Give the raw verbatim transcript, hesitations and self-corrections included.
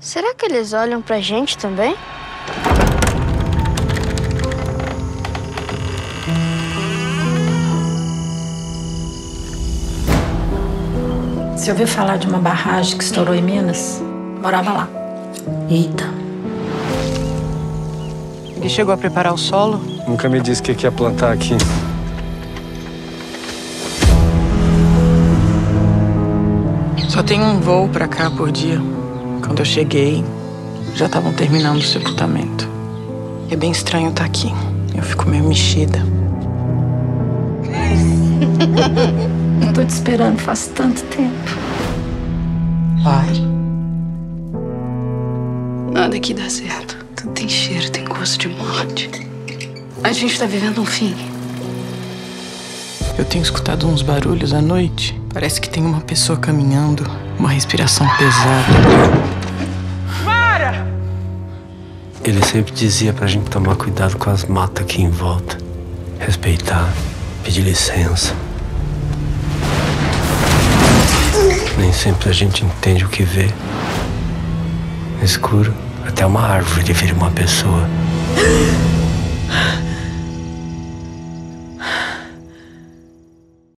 Será que eles olham pra gente também? Você ouviu falar de uma barragem que estourou em Minas? Morava lá. Eita. E chegou a preparar o solo? Nunca me disse que ia plantar aqui. Só tem um voo pra cá por dia. Quando eu cheguei, já estavam terminando o sepultamento. É bem estranho estar aqui. Eu fico meio mexida. Eu tô te esperando faz tanto tempo. Vai. Nada aqui dá certo. Tudo tem cheiro, tem gosto de morte. A gente tá vivendo um fim. Eu tenho escutado uns barulhos à noite. Parece que tem uma pessoa caminhando, uma respiração pesada. Para! Ele sempre dizia pra gente tomar cuidado com as matas aqui em volta. Respeitar, pedir licença. Nem sempre a gente entende o que vê. No escuro, até uma árvore vira uma pessoa.